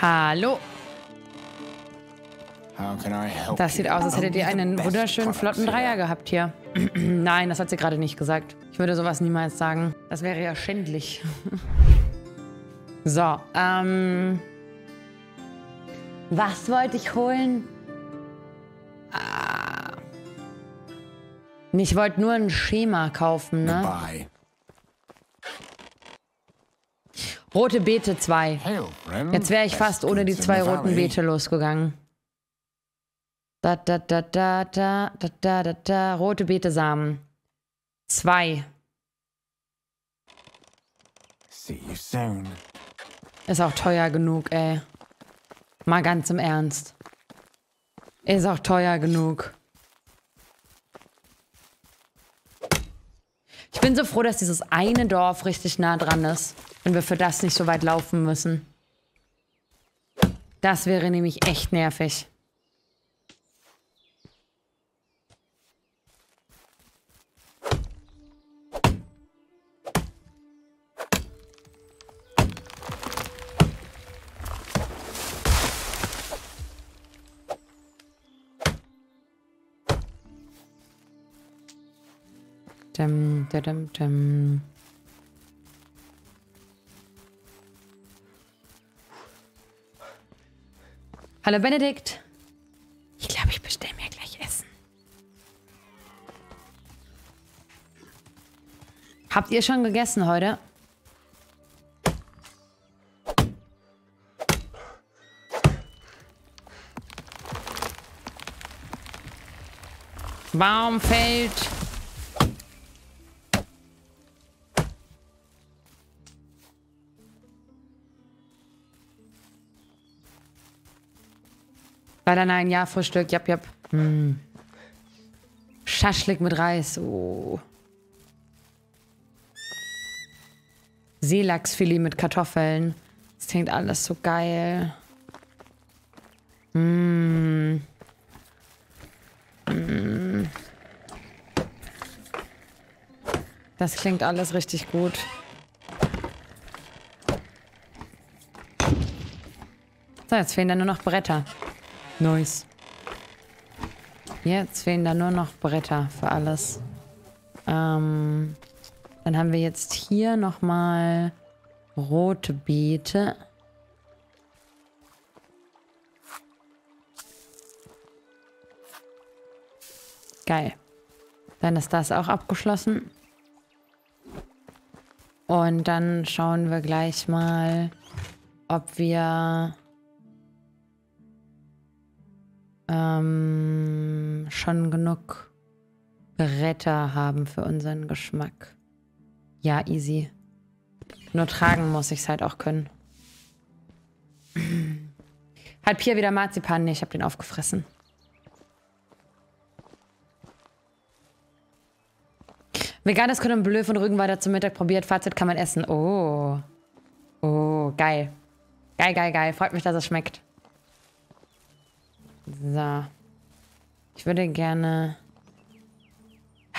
Hallo. Das sieht aus, als hättet ihr einen wunderschönen, flotten Dreier gehabt hier. Nein, das hat sie gerade nicht gesagt. Ich würde sowas niemals sagen. Das wäre ja schändlich. So, was wollte ich holen? Ah. Ich wollte nur ein Schema kaufen, ne? Goodbye. Rote Beete 2. Jetzt wäre ich fast ohne die 2 roten Beete losgegangen. Da, da, da, da, da, da, da, da, da. Rote Beetesamen. 2. Ist auch teuer genug, ey. Mal ganz im Ernst. Ist auch teuer genug. Ich bin so froh, dass dieses eine Dorf richtig nah dran ist. Und wir für das nicht so weit laufen müssen. Das wäre nämlich echt nervig. Hallo Benedikt. Ich glaube, ich bestelle mir gleich Essen. Habt ihr schon gegessen heute? Baum fällt. Leider nein, ja, Frühstück, jap, jap. Hm. Schaschlik mit Reis, oh. Seelachsfilet mit Kartoffeln. Das klingt alles so geil. Hm. Hm. Das klingt alles richtig gut. So, jetzt fehlen da nur noch Bretter. Nice. Jetzt fehlen da nur noch Bretter für alles. Dann haben wir jetzt hier nochmal rote Beete. Geil. Dann ist das auch abgeschlossen. Und dann schauen wir gleich mal, ob wir schon genug Bretter haben für unseren Geschmack. Ja, easy. Nur tragen muss ich es halt auch können. Hat Pia wieder Marzipan? Nee, ich habe den aufgefressen. Veganes Cordon Bleu von Rügenwalder zum Mittag probiert. Fazit: kann man essen. Oh. Oh, geil. Geil, geil, geil. Freut mich, dass es schmeckt. So. Ich würde gerne...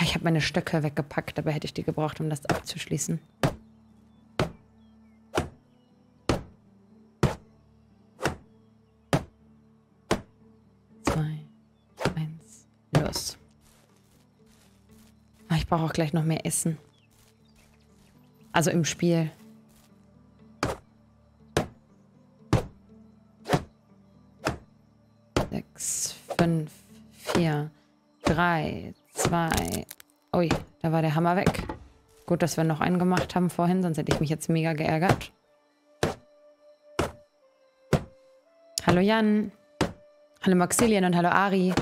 Ich habe meine Stöcke weggepackt, dabei hätte ich die gebraucht, um das abzuschließen. Zwei, eins, los. Ich brauche auch gleich noch mehr Essen. Also im Spiel. Ui, da war der Hammer weg. Gut, dass wir noch einen gemacht haben vorhin, sonst hätte ich mich jetzt mega geärgert. Hallo Jan. Hallo Maxilien und hallo Ari.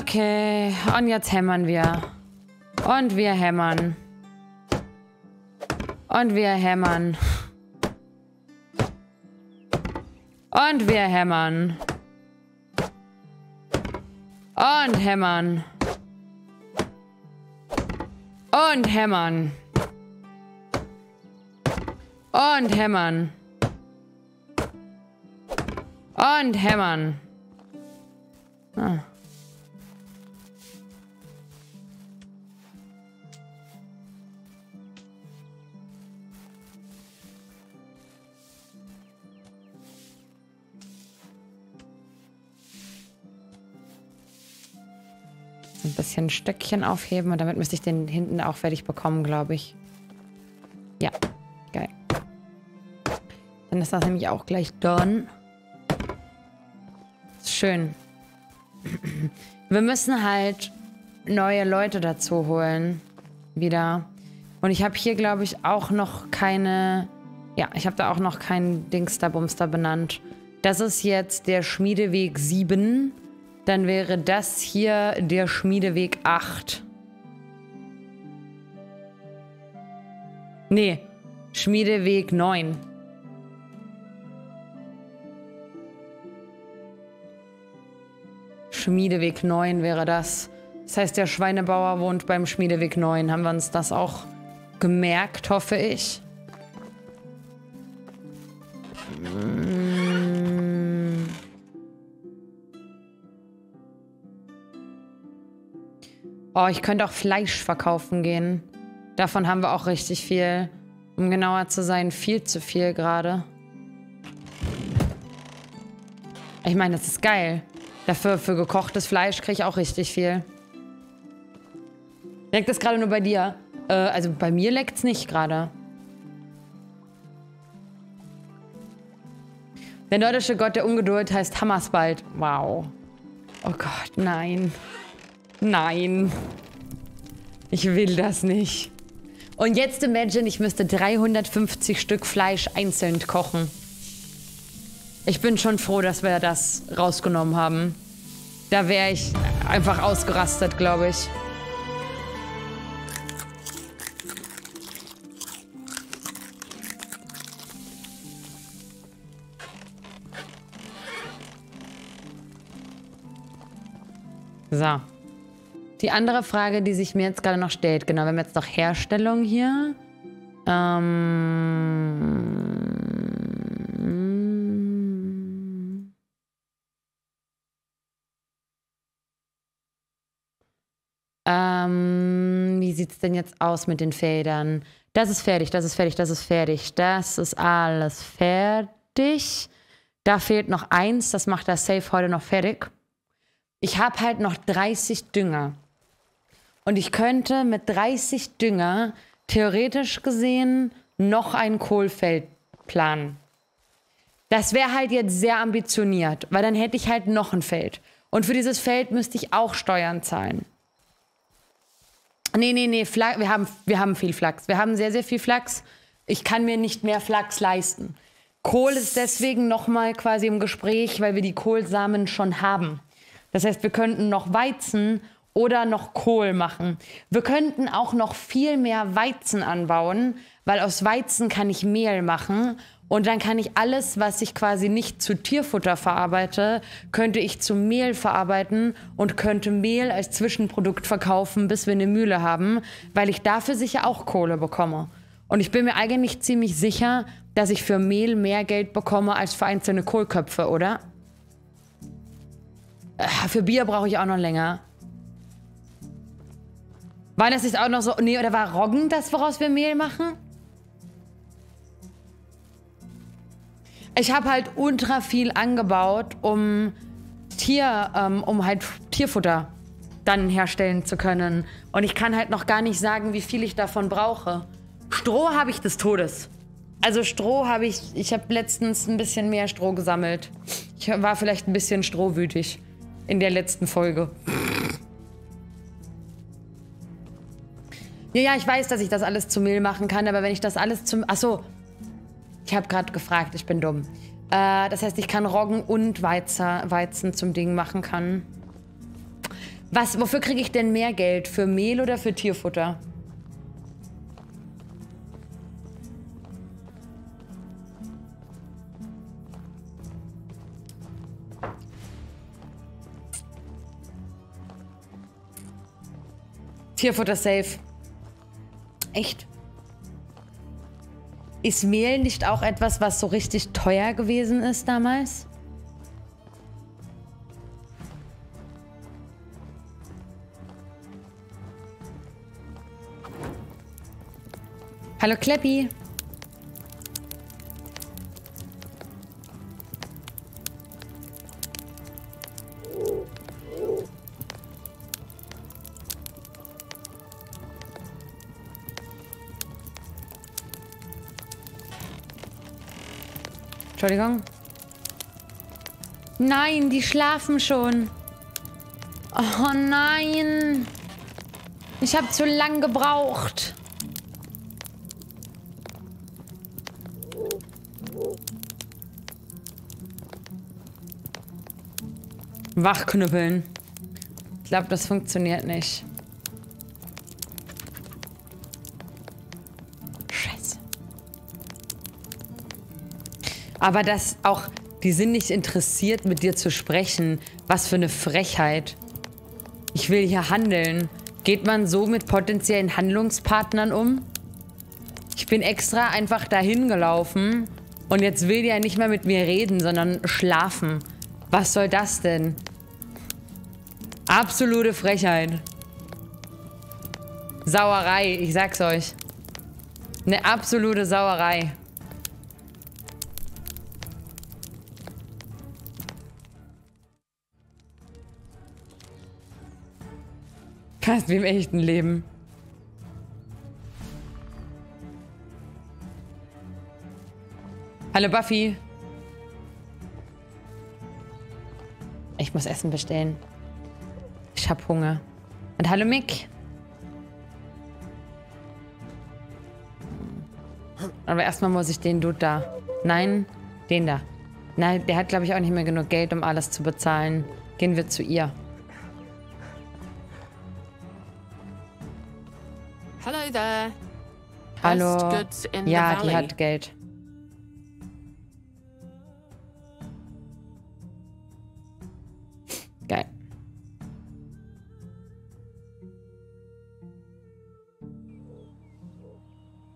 Okay, und jetzt hämmern wir. Und wir hämmern. Und wir hämmern. Und wir hämmern. Und hämmern. Und hämmern. Und hämmern. Und hämmern. Ah. Ein bisschen Stöckchen aufheben und damit müsste ich den hinten auch fertig bekommen, glaube ich. Ja, geil. Dann ist das nämlich auch gleich done. Schön. Wir müssen halt neue Leute dazu holen. Wieder. Und ich habe hier, glaube ich, auch noch keine... Ja, ich habe da auch noch keinen Dingsterbumster benannt. Das ist jetzt der Schmiedeweg 7. Dann wäre das hier der Schmiedeweg 8. Nee, Schmiedeweg 9. Schmiedeweg 9 wäre das. Das heißt, der Schweinebauer wohnt beim Schmiedeweg 9. Haben wir uns das auch gemerkt, hoffe ich. Oh, ich könnte auch Fleisch verkaufen gehen. Davon haben wir auch richtig viel. Um genauer zu sein, viel zu viel gerade. Ich meine, das ist geil. Dafür, für gekochtes Fleisch kriege ich auch richtig viel. Leckt das gerade nur bei dir? Also bei mir leckt es nicht gerade. Der nordische Gott der Ungeduld heißt Hammersbald. Wow. Oh Gott, nein. Nein. Ich will das nicht. Und jetzt imagine, ich müsste 350 Stück Fleisch einzeln kochen. Ich bin schon froh, dass wir das rausgenommen haben. Da wäre ich einfach ausgerastet, glaube ich. So. Die andere Frage, die sich mir jetzt gerade noch stellt. Genau, wir haben jetzt noch Herstellung hier. Wie sieht es denn jetzt aus mit den Federn? Das ist fertig, das ist fertig, das ist fertig. Das ist alles fertig. Da fehlt noch eins, das macht das Safe heute noch fertig. Ich habe halt noch 30 Dünger. Und ich könnte mit 30 Dünger theoretisch gesehen noch ein Kohlfeld planen. Das wäre halt jetzt sehr ambitioniert, weil dann hätte ich halt noch ein Feld. Und für dieses Feld müsste ich auch Steuern zahlen. Nee, nee, nee, wir haben viel Flachs. Wir haben sehr, sehr viel Flachs. Ich kann mir nicht mehr Flachs leisten. Kohl ist deswegen nochmal quasi im Gespräch, weil wir die Kohlsamen schon haben. Das heißt, wir könnten noch Weizen oder noch Kohl machen. Wir könnten auch noch viel mehr Weizen anbauen, weil aus Weizen kann ich Mehl machen. Und dann kann ich alles, was ich quasi nicht zu Tierfutter verarbeite, könnte ich zu Mehl verarbeiten und könnte Mehl als Zwischenprodukt verkaufen, bis wir eine Mühle haben, weil ich dafür sicher auch Kohle bekomme. Und ich bin mir eigentlich ziemlich sicher, dass ich für Mehl mehr Geld bekomme als für einzelne Kohlköpfe, oder? Für Bier brauche ich auch noch länger. War das nicht auch noch so... Nee, oder war Roggen das, woraus wir Mehl machen? Ich habe halt ultra viel angebaut, um halt Tierfutter dann herstellen zu können. Und ich kann halt noch gar nicht sagen, wie viel ich davon brauche. Stroh habe ich des Todes. Also Stroh habe ich... Ich habe letztens ein bisschen mehr Stroh gesammelt. Ich war vielleicht ein bisschen strohwütig in der letzten Folge. Ja, ja, ich weiß, dass ich das alles zu Mehl machen kann, aber wenn ich das alles zum... Achso. Ich habe gerade gefragt, ich bin dumm. Das heißt, ich kann Roggen und Weizen zum Ding machen kann. Wofür kriege ich denn mehr Geld? Für Mehl oder für Tierfutter? Tierfutter safe. Echt? Ist Mehl nicht auch etwas, was so richtig teuer gewesen ist damals? Hallo Kleppi. Entschuldigung. Nein, die schlafen schon. Oh nein. Ich habe zu lang gebraucht. Wachknüppeln. Ich glaube, das funktioniert nicht. Scheiße. Aber das auch... Die sind nicht interessiert, mit dir zu sprechen. Was für eine Frechheit. Ich will hier handeln. Geht man so mit potenziellen Handlungspartnern um? Ich bin extra einfach dahin gelaufen. Und jetzt will die ja nicht mehr mit mir reden, sondern schlafen. Was soll das denn? Absolute Frechheit. Sauerei, ich sag's euch. Eine absolute Sauerei. Fast wie im echten Leben. Hallo Buffy. Ich muss Essen bestellen. Ich hab Hunger. Und hallo Mick. Aber erstmal muss ich den Dude da. Nein, den da. Nein, der hat glaube ich auch nicht mehr genug Geld, um alles zu bezahlen. Gehen wir zu ihr. Hallo. Ja, die hat Geld. Geil.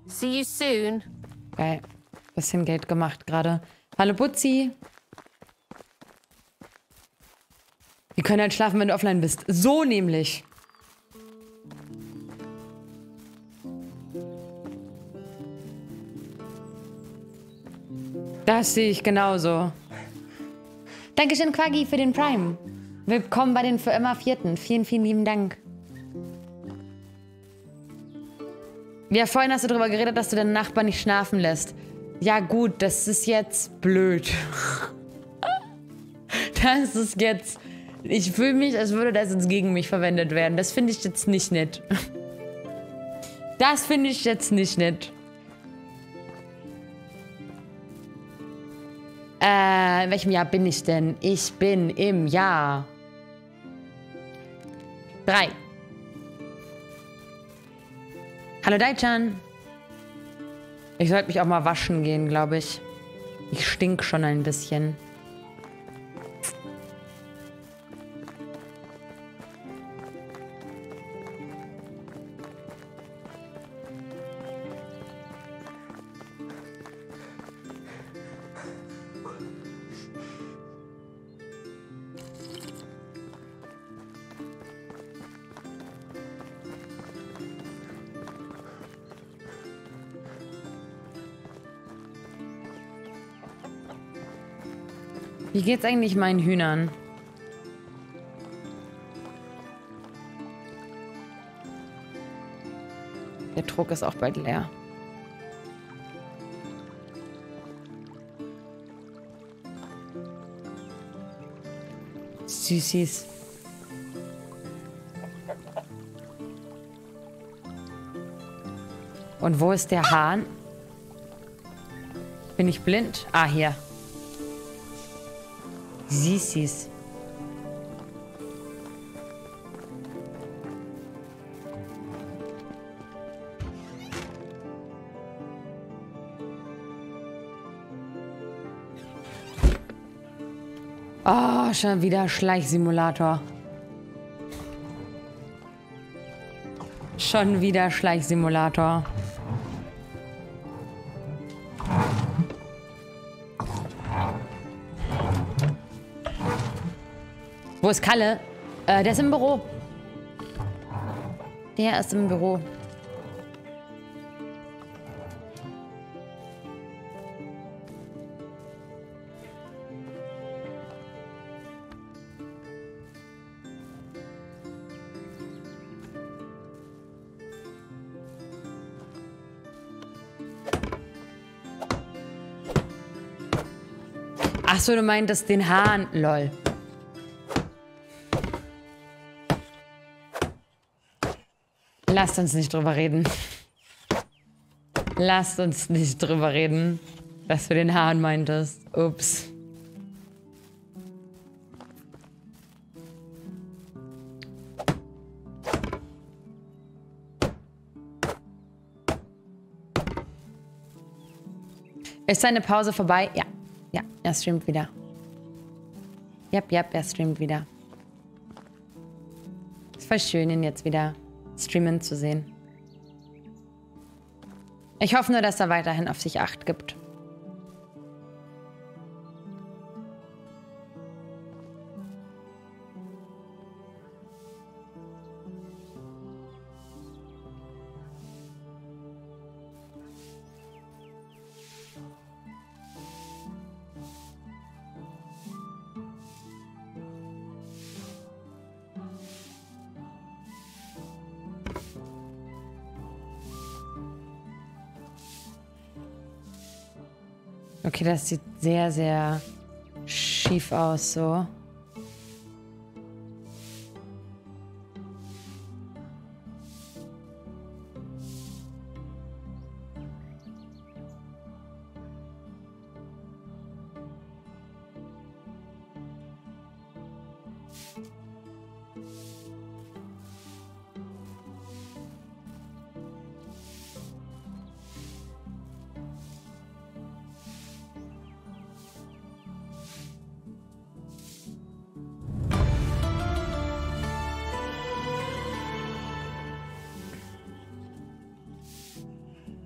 See you soon. Geil. Bisschen Geld gemacht gerade. Hallo Butzi. Wir können halt schlafen, wenn du offline bist. So nämlich. Das sehe ich genauso. Dankeschön, Quaggy, für den Prime. Willkommen bei den für immer Vierten. Vielen, vielen lieben Dank. Ja, vorhin hast du darüber geredet, dass du deinen Nachbarn nicht schlafen lässt. Ja gut, das ist jetzt blöd. Das ist jetzt... Ich fühle mich, als würde das jetzt gegen mich verwendet werden. Das finde ich jetzt nicht nett. Das finde ich jetzt nicht nett. In welchem Jahr bin ich denn? Ich bin im Jahr 3. Hallo Daichan. Ich sollte mich auch mal waschen gehen, glaube ich. Ich stink schon ein bisschen. Wie geht's eigentlich meinen Hühnern? Der Druck ist auch bald leer. Süßis. Und wo ist der Hahn? Bin ich blind? Ah, hier. Süßis. Oh, schon wieder Schleichsimulator. Schon wieder Schleichsimulator. Wo ist Kalle? Der ist im Büro. Der ist im Büro. Achso, du meintest den Hahn, lol. Lasst uns nicht drüber reden. Lasst uns nicht drüber reden, dass du den Hahn meintest. Ups. Ist seine Pause vorbei? Ja. Ja, er streamt wieder. Jap, er streamt wieder. Ist voll schön, ihn jetzt wieder streamen zu sehen. Ich hoffe nur, dass er weiterhin auf sich Acht gibt. Okay, das sieht sehr, sehr schief aus, so.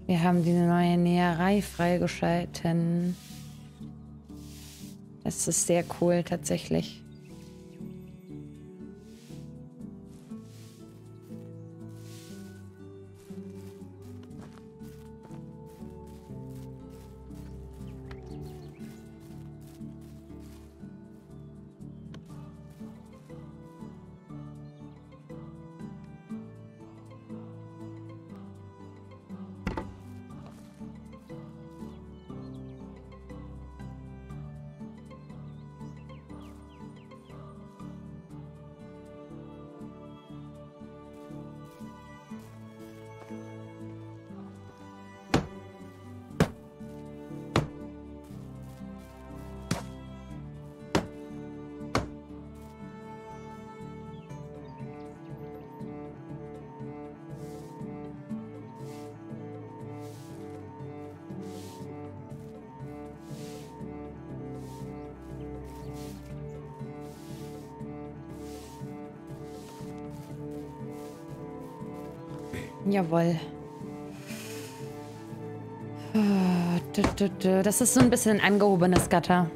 Wir haben die neue Näherei freigeschalten. Das ist sehr cool, tatsächlich. Jawohl. Das ist so ein bisschen ein angehobenes Gatter.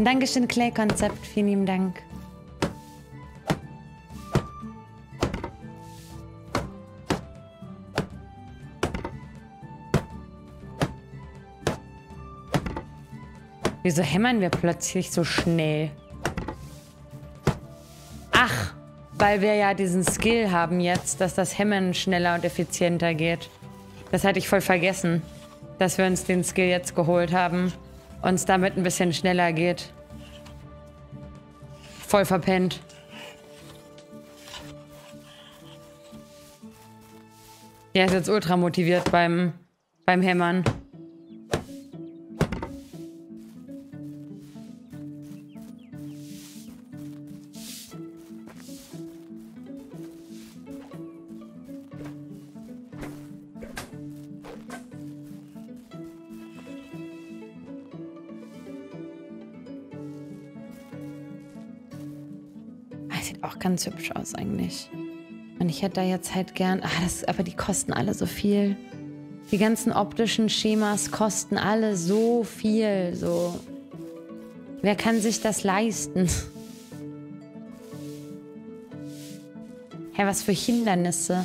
Dankeschön, Clay-Konzept. Vielen lieben Dank. Wieso hämmern wir plötzlich so schnell? Weil wir ja diesen Skill haben jetzt, dass das Hämmern schneller und effizienter geht. Das hatte ich voll vergessen, dass wir uns den Skill jetzt geholt haben und es damit ein bisschen schneller geht. Voll verpennt. Der ist jetzt ultra motiviert beim Hämmern. Ganz hübsch aus eigentlich. Und ich hätte da jetzt halt gern... aber die kosten alle so viel. Die ganzen optischen Schemas kosten alle so viel. So. Wer kann sich das leisten? Hä, was für Hindernisse?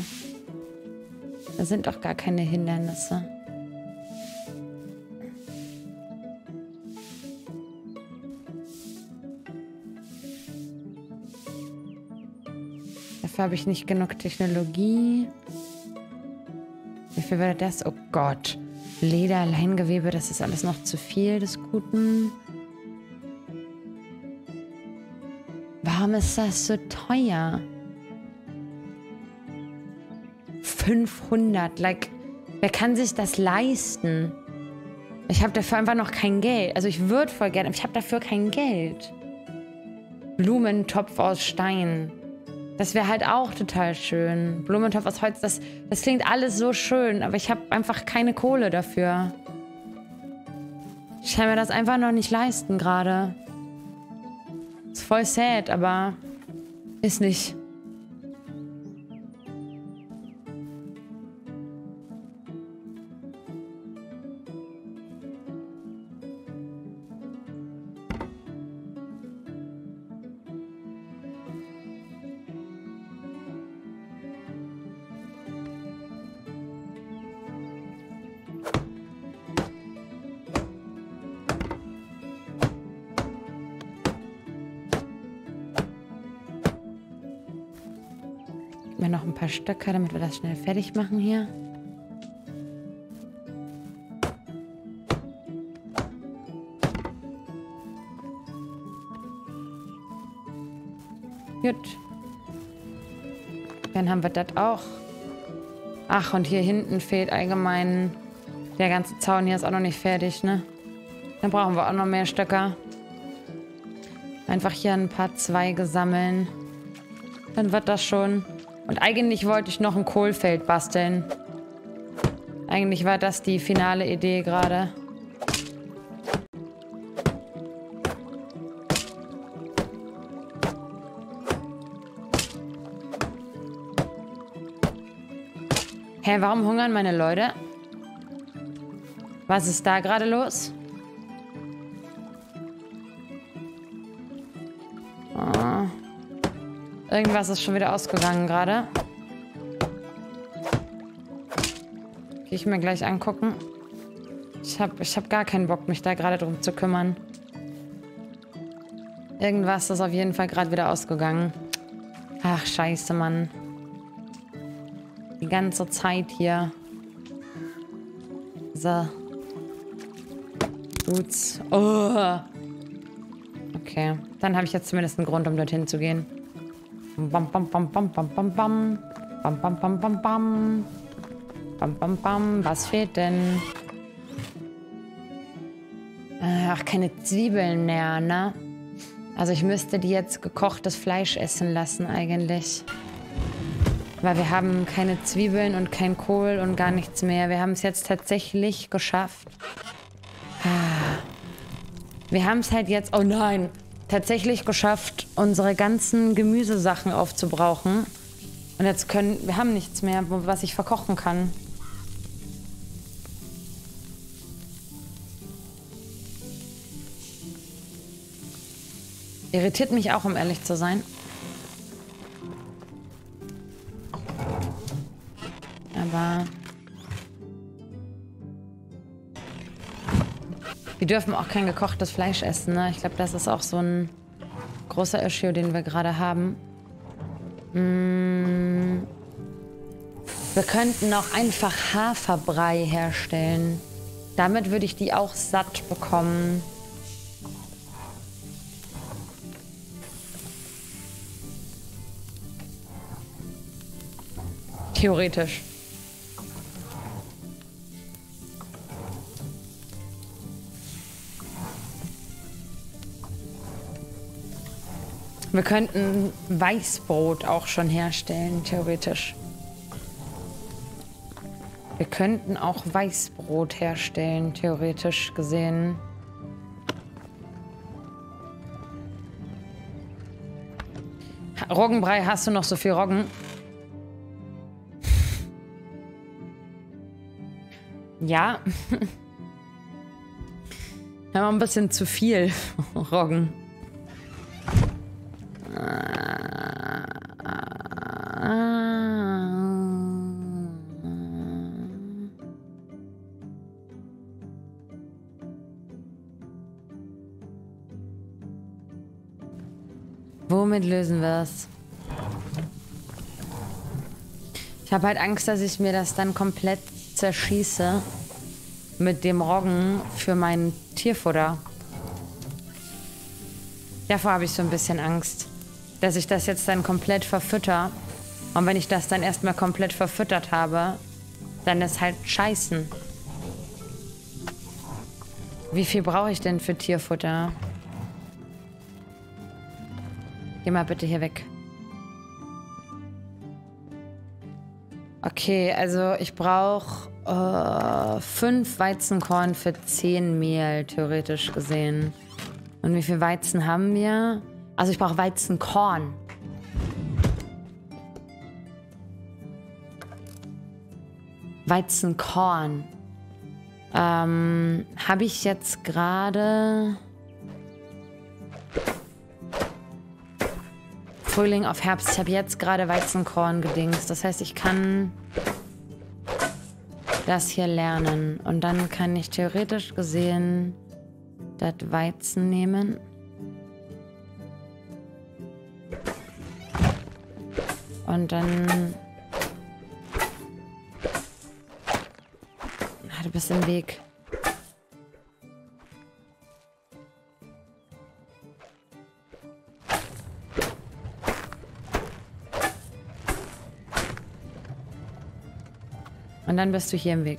Da sind doch gar keine Hindernisse. Habe ich nicht genug Technologie. Mir Wie wäre das? Oh Gott. Leder, Leingewebe, das ist alles noch zu viel des Guten. Warum ist das so teuer? 500, like, wer kann sich das leisten? Ich habe dafür einfach noch kein Geld. Also ich würde voll gerne, aber ich habe dafür kein Geld. Blumentopf aus Stein. Das wäre halt auch total schön. Blumentopf aus Holz, das klingt alles so schön, aber ich habe einfach keine Kohle dafür. Ich kann mir das einfach noch nicht leisten gerade. Ist voll sad, aber ist nicht. Mir noch ein paar Stöcke, damit wir das schnell fertig machen hier. Gut. Dann haben wir das auch. Ach, und hier hinten fehlt allgemein... Der ganze Zaun hier ist auch noch nicht fertig, ne? Dann brauchen wir auch noch mehr Stöcker. Einfach hier ein paar Zweige sammeln. Dann wird das schon... Und eigentlich wollte ich noch ein Kohlfeld basteln. Eigentlich war das die finale Idee gerade. Hä, warum hungern meine Leute? Was ist da gerade los? Irgendwas ist schon wieder ausgegangen gerade. Gehe ich mir gleich angucken. Ich hab gar keinen Bock, mich da gerade drum zu kümmern. Irgendwas ist auf jeden Fall gerade wieder ausgegangen. Ach, scheiße, Mann. Die ganze Zeit hier. So. Gut. Oh. Okay. Dann habe ich jetzt zumindest einen Grund, um dorthin zu gehen. Bam, bam, bam, bam, bam, bam, bam. Bam, bam, bam, bam, bam. Bam, bam, bam. Was fehlt denn? Ach, keine Zwiebeln mehr, ne? Also ich müsste die jetzt gekochtes Fleisch essen lassen eigentlich. Weil wir haben keine Zwiebeln und kein Kohl und gar nichts mehr. Wir haben es jetzt tatsächlich geschafft. Wir haben es halt jetzt... Oh nein! Tatsächlich geschafft, unsere ganzen Gemüsesachen aufzubrauchen. Und jetzt wir haben nichts mehr, was ich verkochen kann. Irritiert mich auch, um ehrlich zu sein. Aber... Wir dürfen auch kein gekochtes Fleisch essen, ne? Ich glaube, das ist auch so ein großer Issue, den wir gerade haben. Wir könnten auch einfach Haferbrei herstellen. Damit würde ich die auch satt bekommen. Theoretisch. Wir könnten Weißbrot auch schon herstellen, theoretisch. Wir könnten auch Weißbrot herstellen, theoretisch gesehen. Roggenbrei, hast du noch so viel Roggen? Ja. Wir haben ein bisschen zu viel Roggen. Womit lösen wir es? Ich habe halt Angst, dass ich mir das dann komplett zerschieße mit dem Roggen für mein Tierfutter. Davor habe ich so ein bisschen Angst, dass ich das jetzt dann komplett verfütter. Und wenn ich das dann erstmal komplett verfüttert habe, dann ist halt scheißen. Wie viel brauche ich denn für Tierfutter? Geh mal bitte hier weg. Okay, also ich brauche 5 Weizenkorn für 10 Mehl, theoretisch gesehen. Und wie viel Weizen haben wir? Also ich brauche Weizenkorn. Weizenkorn. Habe ich jetzt gerade... Frühling auf Herbst. Ich habe jetzt gerade Weizenkorn gedingst. Das heißt, ich kann das hier lernen. Und dann kann ich theoretisch gesehen das Weizen nehmen. Und dann... Du bist im Weg. Und dann bist du hier im Weg.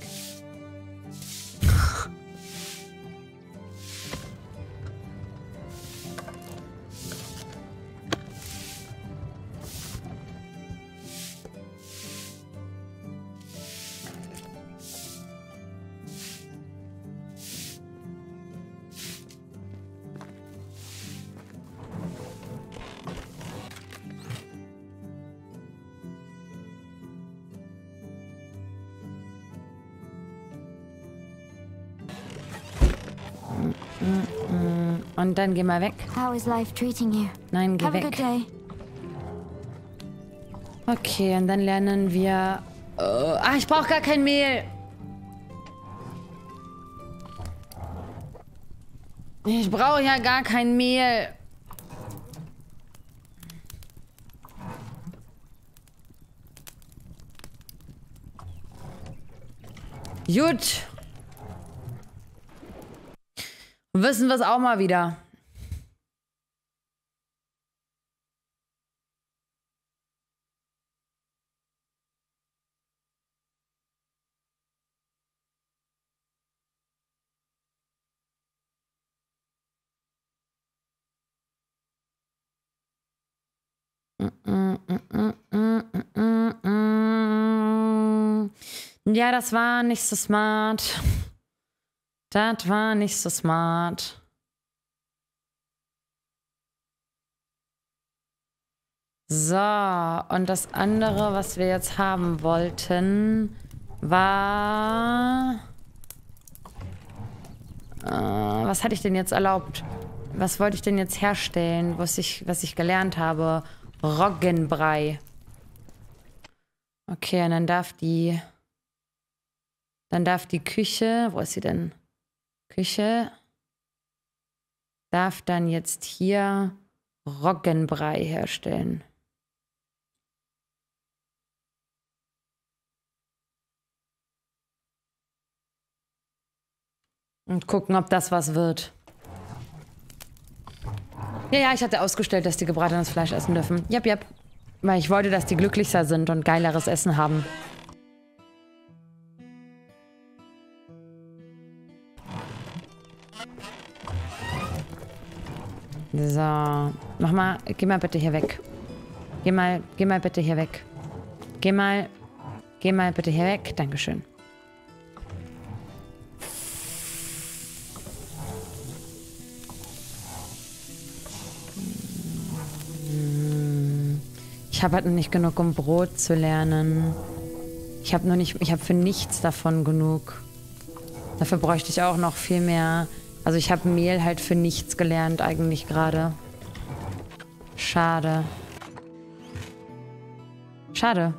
Und dann geh mal weg. Nein, geh weg. Okay, und dann lernen wir... ich brauche gar kein Mehl. Ich brauche ja gar kein Mehl. Gut. Wissen wir es auch mal wieder. Ja, das war nicht so smart. Das war nicht so smart. So, und das andere, was wir jetzt haben wollten, war... was hatte ich denn jetzt erlaubt? Was wollte ich denn jetzt herstellen, was ich gelernt habe? Roggenbrei. Okay, und dann darf die... Dann darf die Küche... Wo ist sie denn? Küche darf dann jetzt hier Roggenbrei herstellen. Und gucken, ob das was wird. Ja, ich hatte ausgestellt, dass die gebratenes Fleisch essen dürfen. Jap. Weil ich wollte, dass die glücklicher sind und geileres Essen haben. So, mach mal, geh mal bitte hier weg. Geh mal bitte hier weg. Geh mal bitte hier weg. Dankeschön. Ich habe halt nicht genug, um Brot zu lernen. Ich habe für nichts davon genug. Dafür bräuchte ich auch noch viel mehr. Also ich habe Mehl halt für nichts gelernt eigentlich gerade. Schade. Schade.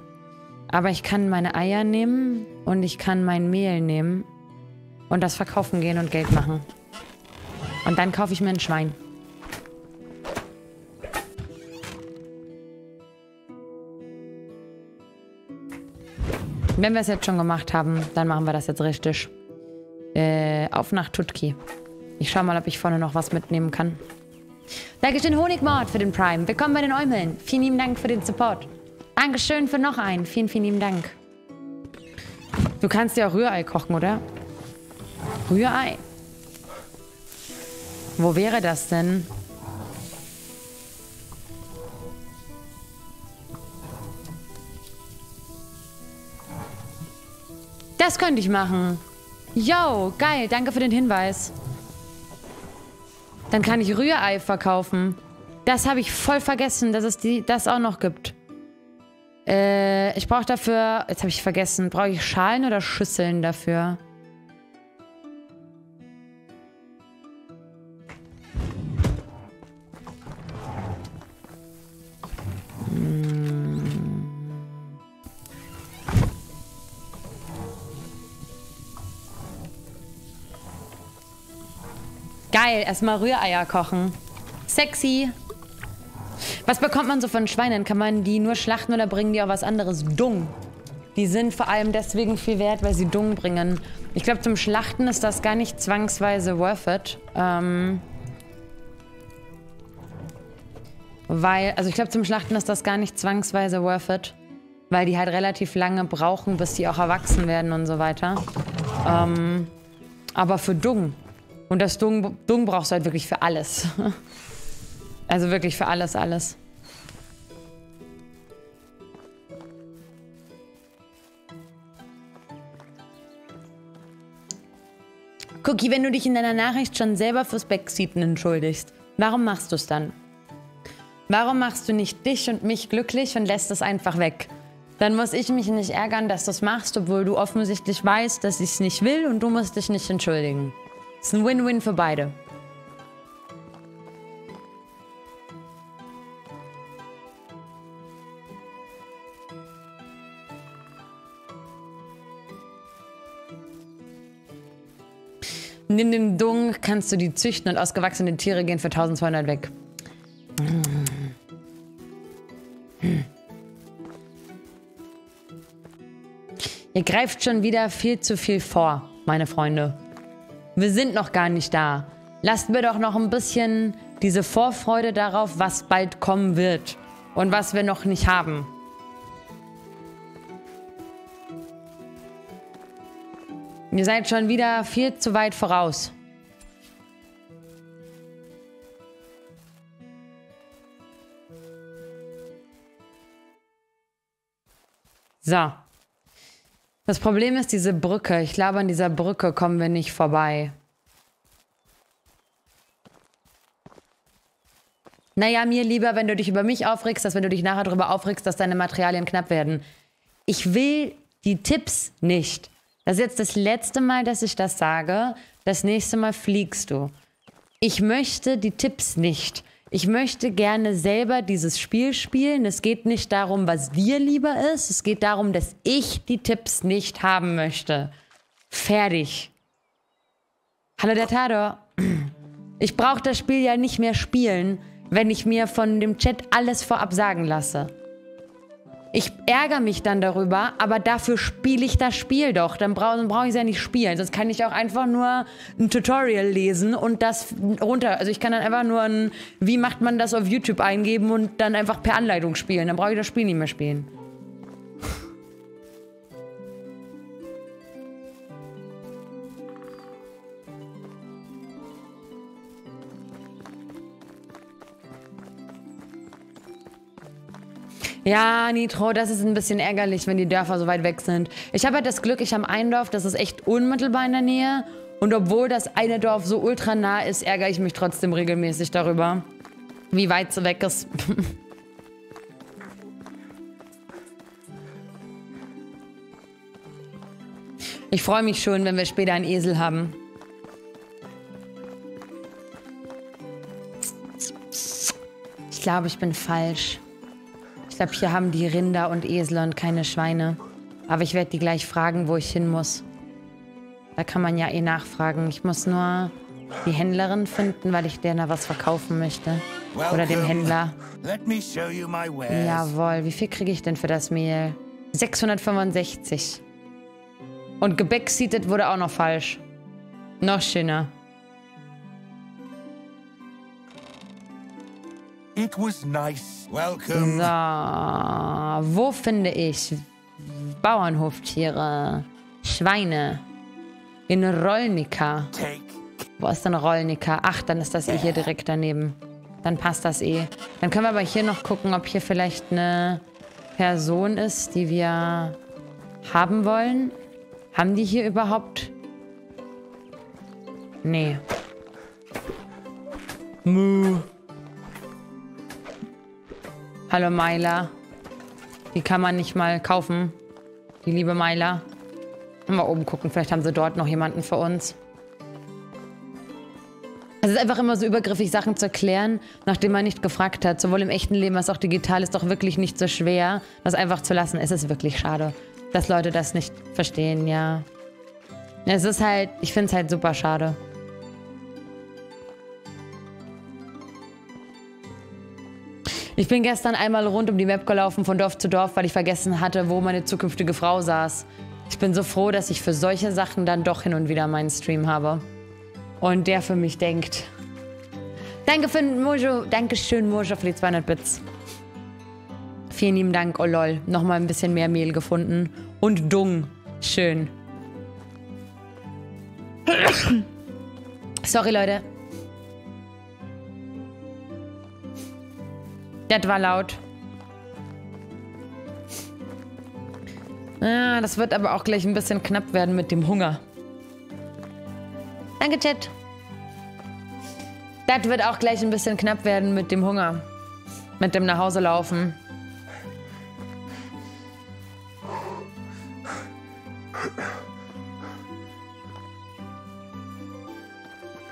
Aber ich kann meine Eier nehmen und ich kann mein Mehl nehmen und das verkaufen gehen und Geld machen. Und dann kaufe ich mir ein Schwein. Wenn wir es jetzt schon gemacht haben, dann machen wir das jetzt richtig. Auf nach Tutki. Ich schau mal, ob ich vorne noch was mitnehmen kann. Dankeschön, Honigmord, für den Prime. Willkommen bei den Eumeln. Vielen lieben Dank für den Support. Dankeschön für noch einen. Vielen, vielen lieben Dank. Du kannst ja auch Rührei kochen, oder? Rührei. Wo wäre das denn? Das könnte ich machen. Yo, geil. Danke für den Hinweis. Dann kann ich Rührei verkaufen. Das habe ich voll vergessen, dass es das auch noch gibt. Ich brauche dafür... Jetzt habe ich vergessen. Brauche ich Schalen oder Schüsseln dafür? Geil, erstmal Rühreier kochen. Sexy. Was bekommt man so von Schweinen? Kann man die nur schlachten oder bringen die auch was anderes? Dung. Die sind vor allem deswegen viel wert, weil sie Dung bringen. Ich glaube, zum Schlachten ist das gar nicht zwangsweise worth it. Weil die halt relativ lange brauchen, bis die auch erwachsen werden und so weiter. Aber für Dung. Und das Dung brauchst du halt wirklich für alles. Also wirklich für alles, alles. Cookie, wenn du dich in deiner Nachricht schon selber fürs Backseaten entschuldigst, warum machst du es dann? Warum machst du nicht dich und mich glücklich und lässt es einfach weg? Dann muss ich mich nicht ärgern, dass du es machst, obwohl du offensichtlich weißt, dass ich es nicht will und du musst dich nicht entschuldigen. Ist ein Win-Win für beide. Nimm den Dung, kannst du die züchten und ausgewachsene Tiere gehen für 1200 weg. Ihr greift schon wieder viel zu viel vor, meine Freunde. Wir sind noch gar nicht da. Lasst mir doch noch ein bisschen diese Vorfreude darauf, was bald kommen wird. Und was wir noch nicht haben. Ihr seid schon wieder viel zu weit voraus. So. Das Problem ist diese Brücke. Ich glaube, an dieser Brücke kommen wir nicht vorbei. Naja, mir lieber, wenn du dich über mich aufregst, als wenn du dich nachher darüber aufregst, dass deine Materialien knapp werden. Ich will die Tipps nicht. Das ist jetzt das letzte Mal, dass ich das sage. Das nächste Mal fliegst du. Ich möchte die Tipps nicht. Ich möchte gerne selber dieses Spiel spielen. Es geht nicht darum, was dir lieber ist. Es geht darum, dass ich die Tipps nicht haben möchte. Fertig. Hallo, der Tador. Ich brauche das Spiel ja nicht mehr spielen, wenn ich mir von dem Chat alles vorab sagen lasse. Ich ärgere mich dann darüber, aber dafür spiele ich das Spiel doch. Dann brauche ich es ja nicht spielen. Sonst kann ich auch einfach nur ein Tutorial lesen und das runter... Also ich kann dann einfach nur ein, wie macht man das auf YouTube eingeben und dann einfach per Anleitung spielen. Dann brauche ich das Spiel nicht mehr spielen. Ja, Nitro, das ist ein bisschen ärgerlich, wenn die Dörfer so weit weg sind. Ich habe halt das Glück, ich habe ein Dorf, das ist echt unmittelbar in der Nähe. Und obwohl das eine Dorf so ultra nah ist, ärgere ich mich trotzdem regelmäßig darüber, wie weit es weg ist. Ich freue mich schon, wenn wir später einen Esel haben. Ich glaube, ich bin falsch. Ich glaube, hier haben die Rinder und Esel und keine Schweine. Aber ich werde die gleich fragen, wo ich hin muss. Da kann man ja eh nachfragen. Ich muss nur die Händlerin finden, weil ich der da was verkaufen möchte. Oder dem Händler. Jawohl, wie viel kriege ich denn für das Mehl? 665. Und gebacksitet wurde auch noch falsch. Noch schöner. It was nice. Welcome. So, wo finde ich Bauernhoftiere? Schweine. In Rollnica. Wo ist denn Rollnica? Ach, dann ist das eh hier direkt daneben. Dann passt das eh. Dann können wir aber hier noch gucken, ob hier vielleicht eine Person ist, die wir haben wollen. Haben die hier überhaupt? Nee. Muh. Hallo Myla. Die kann man nicht mal kaufen. Die liebe Myla. Mal oben gucken, vielleicht haben sie dort noch jemanden für uns. Es ist einfach immer so übergriffig, Sachen zu erklären, nachdem man nicht gefragt hat. Sowohl im echten Leben als auch digital ist doch wirklich nicht so schwer, das einfach zu lassen. Es ist wirklich schade, dass Leute das nicht verstehen, ja. Es ist halt, ich finde es halt super schade. Ich bin gestern einmal rund um die Map gelaufen, von Dorf zu Dorf, weil ich vergessen hatte, wo meine zukünftige Frau saß. Ich bin so froh, dass ich für solche Sachen dann doch hin und wieder meinen Stream habe. Und der für mich denkt. Danke für Mojo. Dankeschön, Mojo, für die 200 Bits. Vielen lieben Dank, oh lol. Nochmal ein bisschen mehr Mehl gefunden. Und Dung. Schön. Sorry, Leute. Das war laut. Ah, das wird aber auch gleich ein bisschen knapp werden mit dem Hunger. Danke, Chat. Das wird auch gleich ein bisschen knapp werden mit dem Hunger. Mit dem Nachhauselaufen.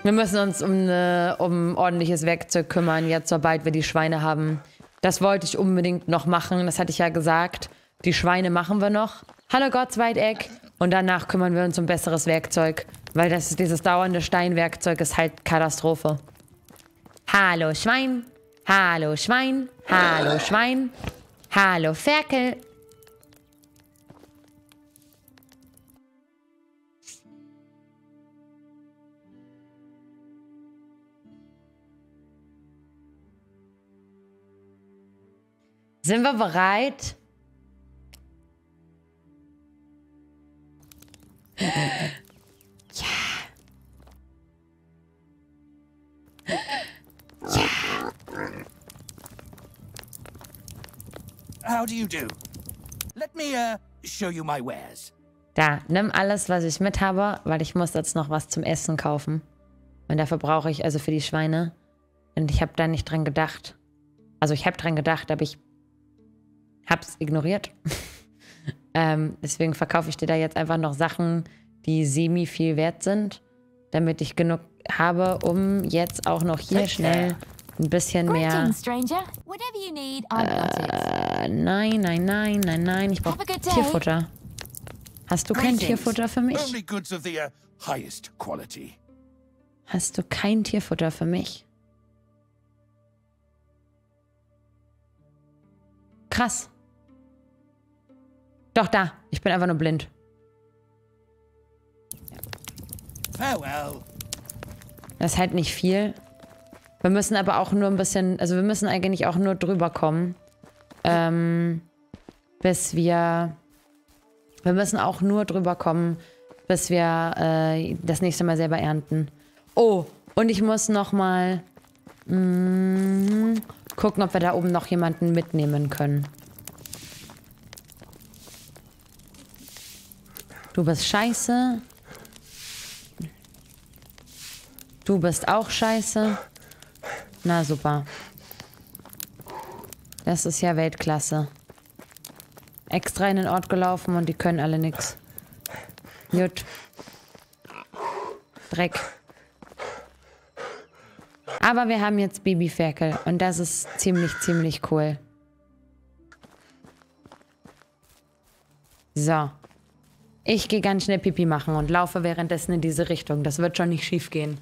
Wir müssen uns um ordentliches Werkzeug kümmern, jetzt sobald wir die Schweine haben. Das wollte ich unbedingt noch machen, das hatte ich ja gesagt. Die Schweine machen wir noch. Hallo Gottsweiteck. Und danach kümmern wir uns um besseres Werkzeug. Weil das, dieses dauernde Steinwerkzeug ist halt Katastrophe. Hallo Schwein, hallo Schwein, hallo Schwein, hallo Ferkel. Sind wir bereit? Ja. Ja. How do you do? Let me show you my wares. Da, nimm alles, was ich mit habe, weil ich muss jetzt noch was zum Essen kaufen. Und dafür brauche ich also für die Schweine. Und ich habe da nicht dran gedacht. Also ich habe dran gedacht, aber ich hab's ignoriert. Deswegen verkaufe ich dir da jetzt einfach noch Sachen, die semi viel wert sind, damit ich genug habe, um jetzt auch noch hier schnell ein bisschen mehr... nein, nein, nein, nein, nein, ich brauche Tierfutter. Hast du kein Tierfutter für mich? Hast du kein Tierfutter für mich? Krass. Doch, da. Ich bin einfach nur blind. Das ist halt nicht viel. Wir müssen aber auch nur ein bisschen... Also wir müssen eigentlich auch nur drüber kommen. Bis wir... Wir müssen auch nur drüber kommen, bis wir das nächste Mal selber ernten. Oh, und ich muss nochmal... gucken, ob wir da oben noch jemanden mitnehmen können. Du bist scheiße. Du bist auch scheiße. Na super. Das ist ja Weltklasse. Extra in den Ort gelaufen und die können alle nix. Jut. Dreck. Aber wir haben jetzt Babyferkel und das ist ziemlich, ziemlich cool. So. Ich gehe ganz schnell Pipi machen und laufe währenddessen in diese Richtung. Das wird schon nicht schief gehen.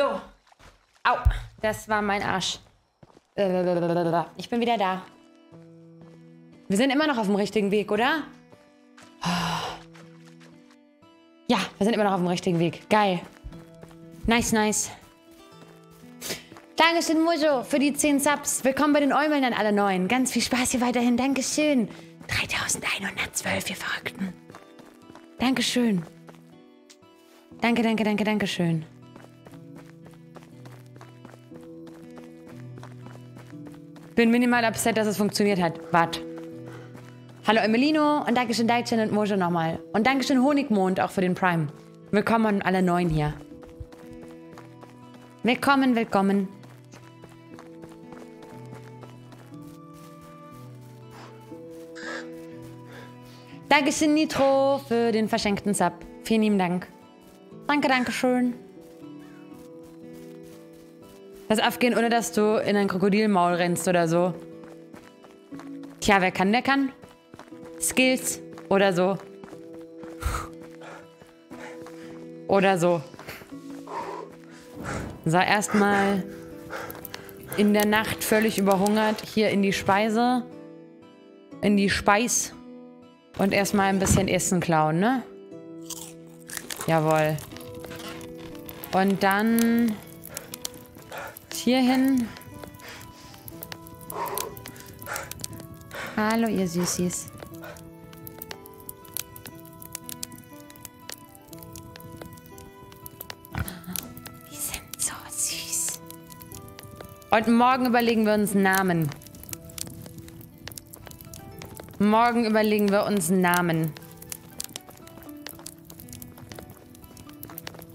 So. Au. Das war mein Arsch. Ich bin wieder da. Wir sind immer noch auf dem richtigen Weg, oder? Ja, wir sind immer noch auf dem richtigen Weg. Geil. Nice, nice. Dankeschön, Mojo, für die 10 Subs. Willkommen bei den Eumeln an alle 9. Ganz viel Spaß hier weiterhin. Dankeschön. 3112, ihr Verrückten. Dankeschön. Danke, danke, danke, danke schön. Bin minimal upset, dass es funktioniert hat. Wart. Hallo Emilino und Dankeschön Daikchen und Mojo nochmal. Und Dankeschön Honigmond auch für den Prime. Willkommen an alle 9 hier. Willkommen, willkommen. Dankeschön Nitro für den verschenkten Sub. Vielen lieben Dank. Danke, danke schön. Das Aufgehen, ohne dass du in ein Krokodilmaul rennst oder so. Tja, wer kann, der kann. Skills oder so. Oder so. So, erstmal in der Nacht völlig überhungert hier in die Speise. In die Speis. Und erstmal ein bisschen Essen klauen, ne? Jawohl. Und dann hier hin. Hallo, ihr Süßis. Die sind so süß. Und morgen überlegen wir uns einen Namen. Morgen überlegen wir uns einen Namen.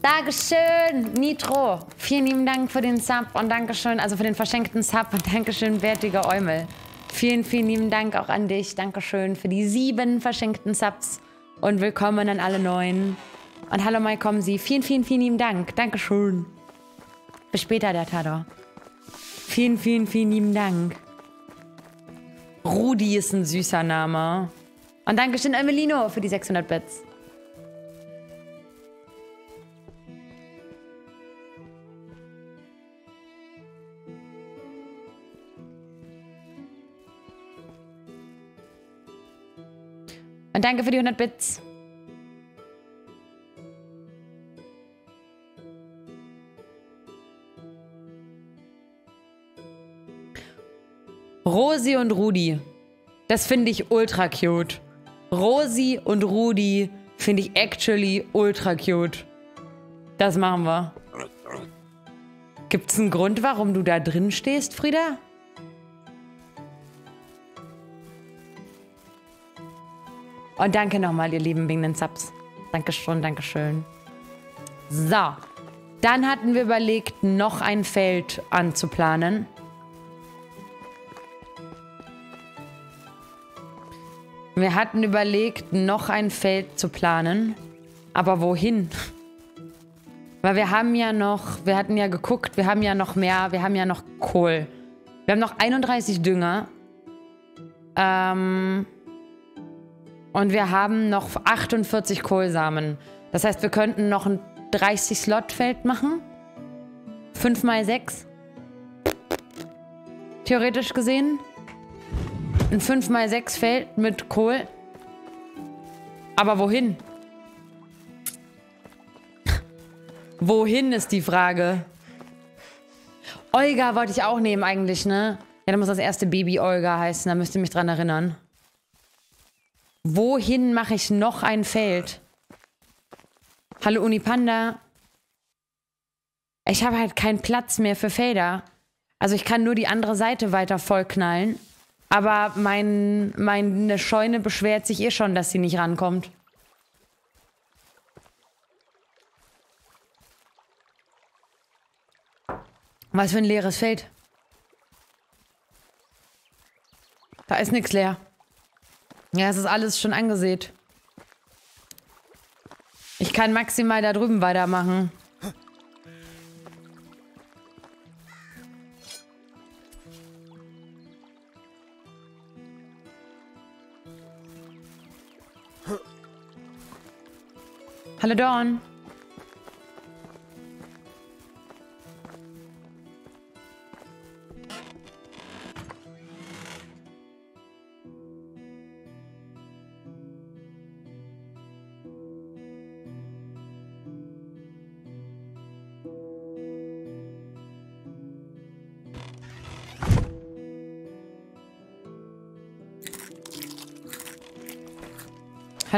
Dankeschön, Nitro. Vielen lieben Dank für den Sub und Dankeschön, also für den verschenkten Sub und Dankeschön, wertiger Eumel. Vielen, vielen lieben Dank auch an dich. Dankeschön für die 7 verschenkten Subs und willkommen an alle 9. Und hallo Mai, kommen Sie. Vielen, vielen, vielen lieben Dank. Dankeschön. Bis später, der Tador. Vielen, vielen, vielen lieben Dank. Rudi ist ein süßer Name. Und Dankeschön, Emelino, für die 600 Bits. Und danke für die 100 Bits. Rosi und Rudi. Das finde ich ultra cute. Rosi und Rudi finde ich actually ultra cute. Das machen wir. Gibt's einen Grund, warum du da drin stehst, Frieda? Und danke nochmal, ihr Lieben, wegen den Subs. Dankeschön, dankeschön. So, dann hatten wir überlegt, noch ein Feld anzuplanen. Wir hatten überlegt, noch ein Feld zu planen. Aber wohin? Weil wir haben ja noch, wir hatten ja geguckt, wir haben ja noch mehr, wir haben ja noch Kohl. Wir haben noch 31 Dünger. Und wir haben noch 48 Kohlsamen. Das heißt, wir könnten noch ein 30-Slot-Feld machen. 5x6. Theoretisch gesehen. Ein 5x6-Feld mit Kohl. Aber wohin? Wohin ist die Frage? Olga wollte ich auch nehmen eigentlich, ne? Ja, dann muss das erste Baby Olga heißen. Da müsst ihr mich dran erinnern. Wohin mache ich noch ein Feld? Hallo Unipanda. Ich habe halt keinen Platz mehr für Felder. Also ich kann nur die andere Seite weiter vollknallen. Aber meine Scheune beschwert sich eh schon, dass sie nicht rankommt. Was für ein leeres Feld. Da ist nichts leer. Ja, es ist alles schon angesät. Ich kann maximal da drüben weitermachen. Hallo Dawn.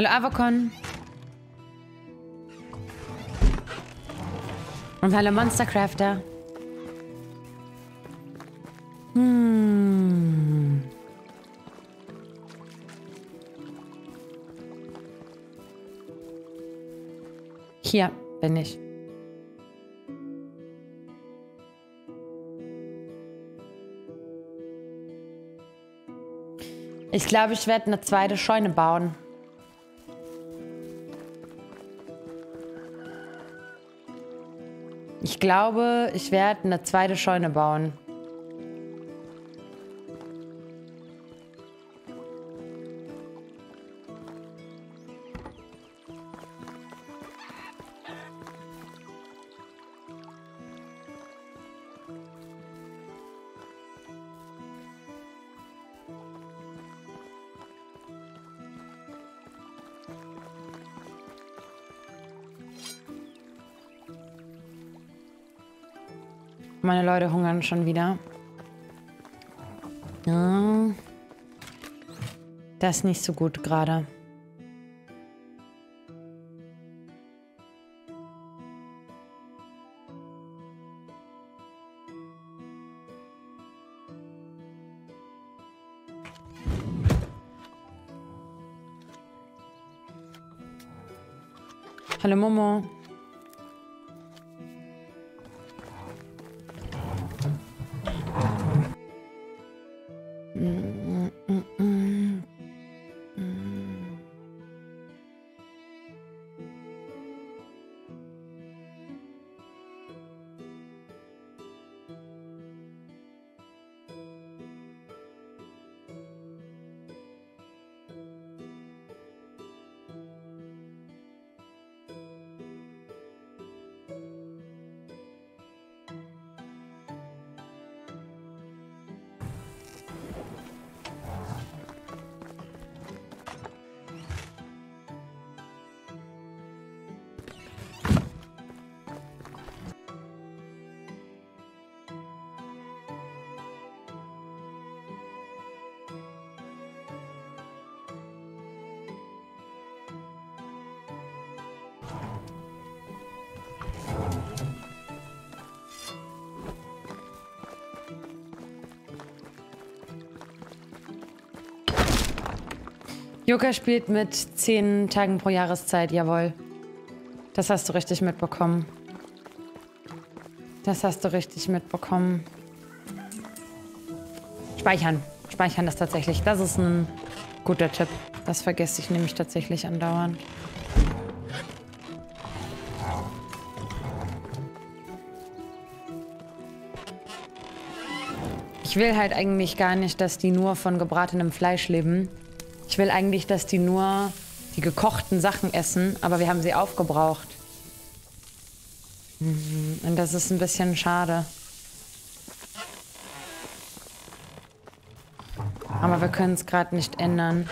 Hallo, Avacon. Und hallo, Monstercrafter. Hier bin ich. Ich glaube, ich werde eine zweite Scheune bauen. Ich glaube, ich werde eine zweite Scheune bauen. Meine Leute hungern schon wieder. Ja. Das ist nicht so gut gerade. Hallo Momo. Joka spielt mit 10 Tagen pro Jahreszeit, jawohl. Das hast du richtig mitbekommen. Das hast du richtig mitbekommen. Speichern. Speichern das tatsächlich. Das ist ein guter Tipp. Das vergesse ich nämlich tatsächlich andauernd. Ich will halt eigentlich gar nicht, dass die nur von gebratenem Fleisch leben. Ich will eigentlich, dass die nur die gekochten Sachen essen, aber wir haben sie aufgebraucht. Und das ist ein bisschen schade. Aber wir können es gerade nicht ändern.